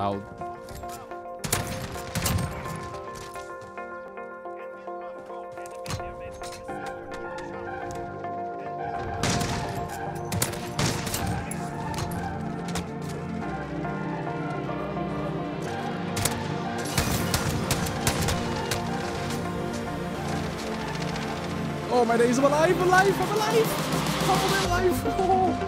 tahu. Oh my days, I'm alive, I'm alive, I'm alive! I'm alive! Oh.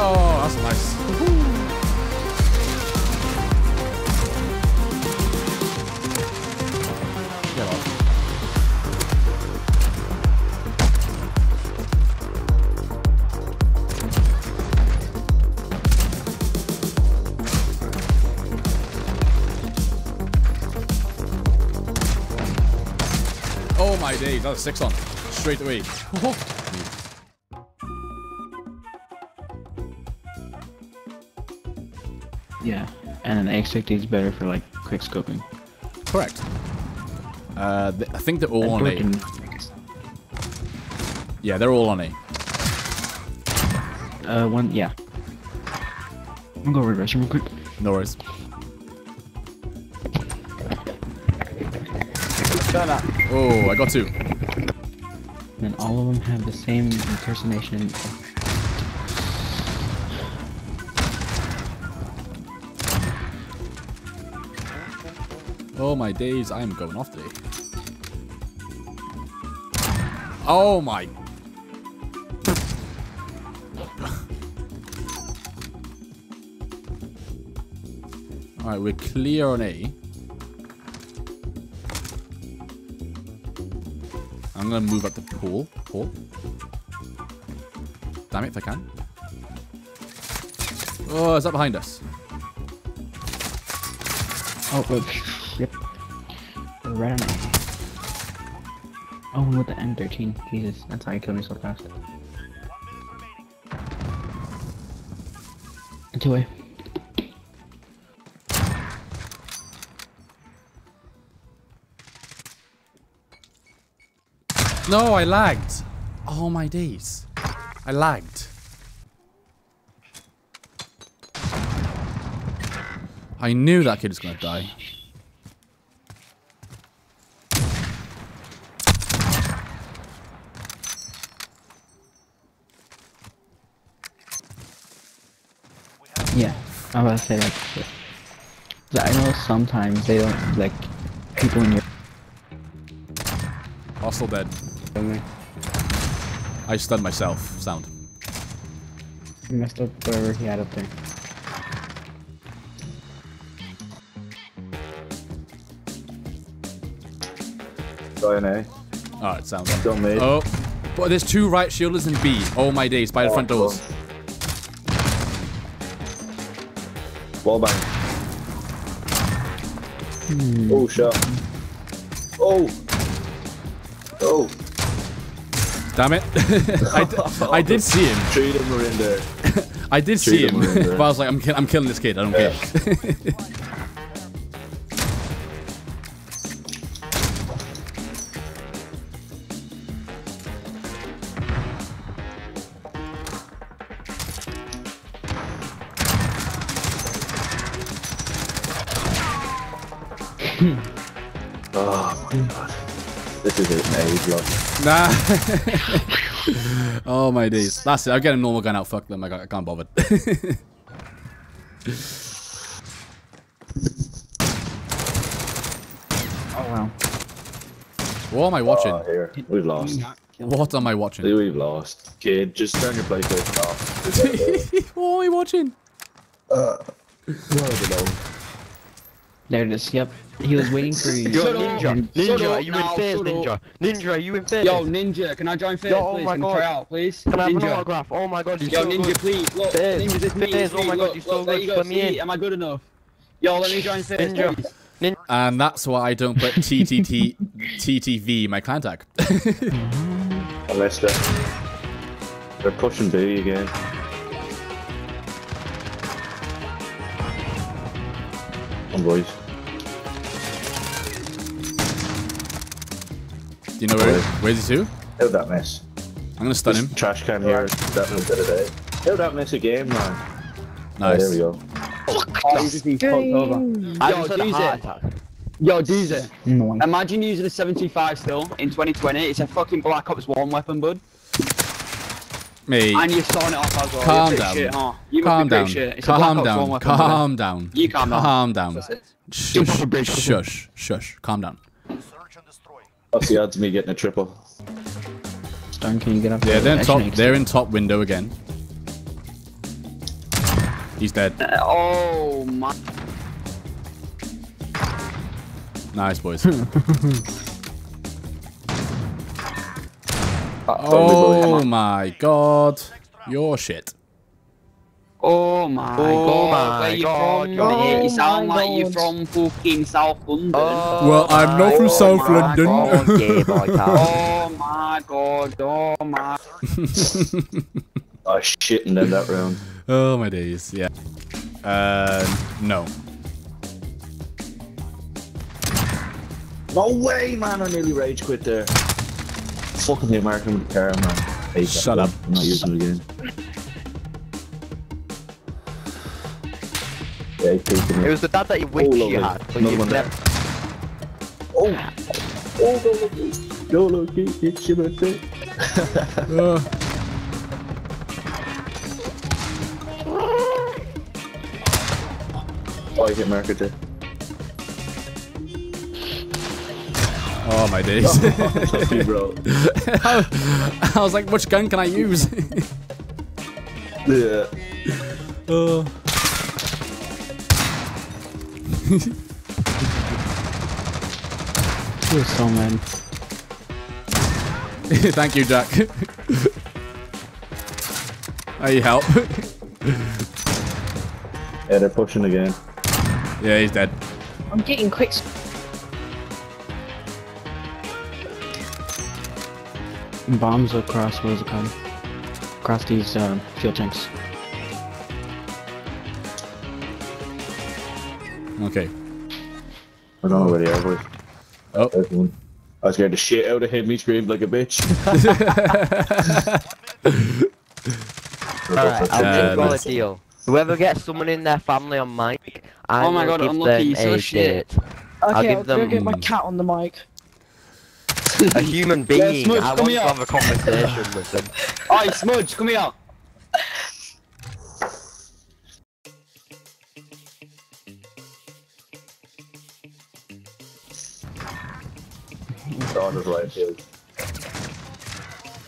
Oh, that's nice. Get off. Oh my days, that's 6 on. Straight away. Yeah, and an X-Tactic is better for like quick scoping. Correct. I think they're all on A. Yeah, they're all on A. One, yeah. I'm gonna go over to the restroom real quick. No worries. Shut up. Oh, I got 2. And all of them have the same impersonation. Oh my days, I am going off today. Oh my. Alright, we're clear on A. I'm gonna move up the pool. Damn it, if I can. Oh, is that behind us? Oh, look. Yep. Right on. Oh, with the M13. Jesus, that's how I killed me so fast. It's away. No, I lagged. Oh my days. I lagged. I knew that kid was gonna die. Yeah, I was about to say that. I know sometimes they don't like people in your. Hostile dead. I stunned myself. Sound. He messed up whatever he had up there. Going A. Alright, sound. Oh, but there's 2 right shielders in B. Oh my days, by the front doors. Cool. Wall bang. Oh, shot. Oh. Oh. Damn it. I did see him. Treat him or in there. I did see him, but I was like, I'm killing this kid. I don't care. Oh my god. This is it, mate. Nah. Oh my days. That's it. I'll get a normal gun out. Fuck them. I can't bother. Oh, wow. What am I watching? Oh, here. We've lost. What am I watching? We've lost. Kid, just turn your PlayStation off. What am I watching? There it is, yep. He was waiting for you. Ninja, are you in Fizz? Yo, Ninja, can I join Fizz, please? Can I try out, please? Can I have an autograph? Oh my god, yo, Ninja, please, look. Ninja, this Fizz, oh my god, you're so good. Let me in. Am I good enough? Yo, let me join Fizz, Ninja. And that's why I don't put TTV in my clan tag. Unless they're pushing B again. Come on, boys. Do you know where's he to? Held that mess. I'm gonna stun him. Trash can here. Definitely did it. Held that mess again, man. Nice. There we go. Oh, you just been fucked over. Yo, Doozy. Imagine using a 75 still in 2020. It's a fucking Black Ops 1 weapon, bud. Me. And you're starting it off as well. Calm down. Shit, huh? Calm down. You calm down. Calm down. Shush. Calm down. What's the odds of me getting a triple? Stone, can you get up there? Yeah, they're in top. They're in top window again. He's dead. Oh my! Nice, boys. Oh my god! Your shit. Oh my god! You sound like you're from fucking South London. Oh, well, I'm not from South London. God, yeah, oh my god! Oh my! Oh shit! And then that round. Oh my days, yeah. No. No way, man! I nearly rage quit there. Fucking the American with the car, man. Shut up! I'm not using it again. Yeah, it was the dad that you wish you had, but you never. Oh, go Loki! It's your birthday. Oh, you hit Mercury too. Oh my days. I was like, which gun can I use? Yeah. Oh. You're so man. Thank you, Jack. I need help. Yeah, they're pushing again. Yeah, he's dead. I'm getting quick. Bombs across, where's it coming? Across these fuel tanks. Okay. I don't know where they are, boys. Oh. I was scared the shit out of him, he screamed like a bitch. Alright, I'll call a deal. Whoever gets someone in their family on mic, oh my god, unlucky, so shit. Okay, I'll get my cat on the mic. A human being, Smudge, I want to have a conversation with them. Oi, Smudge, come here!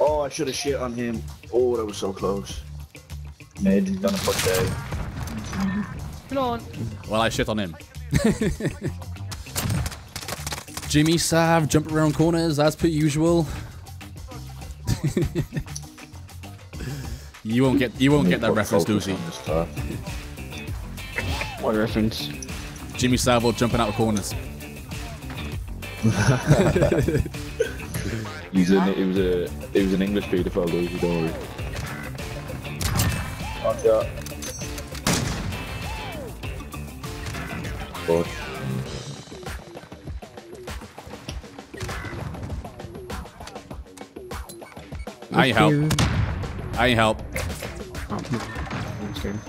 Oh, I should have shit on him. Oh, that was so close. Mid, he's gonna put down. Come on. Well, I shit on him. Jimmy Sav, jump around corners as per usual. you won't get that reference, Lucy. What reference? Jimmy Sav jumping out of corners. It was an English pedophile, Lucy. Don't worry. Shot. Good. I help.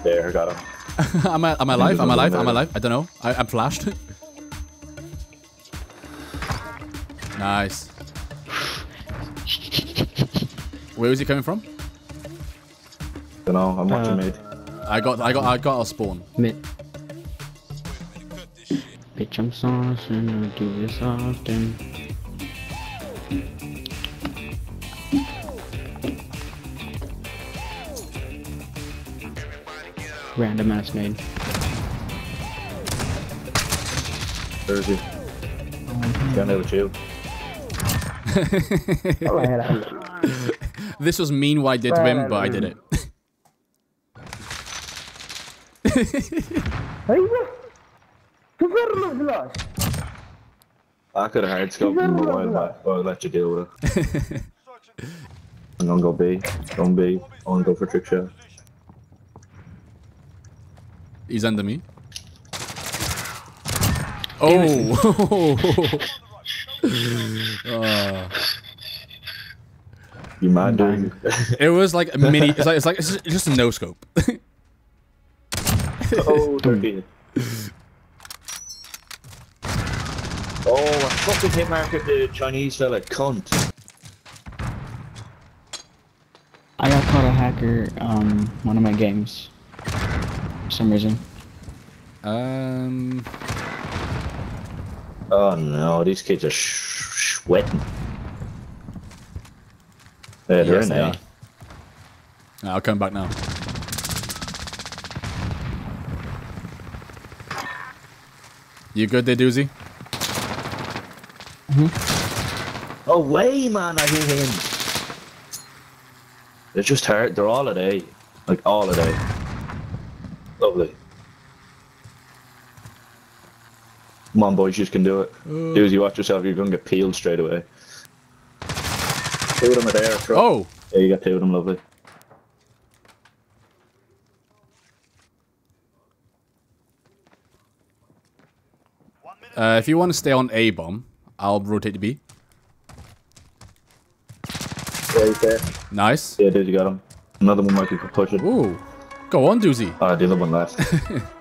There, I got him. Am I alive? I don't know. I'm flashed. Nice. Where was he coming from? I don't know, I'm watching mid. I got a spawn. Mid. Bitch, I'm sauce and I do this often. Random ass nade. Where is he? Down there with you. This was mean what I did to him, but I did it. I could have hard-scoped number one, but I'll let you deal with it. I'm gonna go B. Don't B. I'm gonna go for trick shot. He's under me. Oh! You mind doing? It was like a mini. It's just a no scope. Oh, 13. Oh, I fucking hit market the Chinese fella, cunt. I got caught a hacker one of my games. For some reason. Oh no, these kids are sweating. Yeah, they're in there. I'll come back now. You good there, Doozy? Mm-hmm. Oh way, man, I hear him. They're just hurt. They're all at A. Like, all at A. Lovely. Come on, boys, you can do it. Doozy, watch yourself. You're going to get peeled straight away. Two of them are there. Truck. Oh! Yeah, you got two of them, lovely. If you want to stay on A-bomb, I'll rotate to B. Yeah, he's there. Nice. Yeah, Doozy got him. Another one might be pushing. Ooh. Go on, Doozy. The other one left.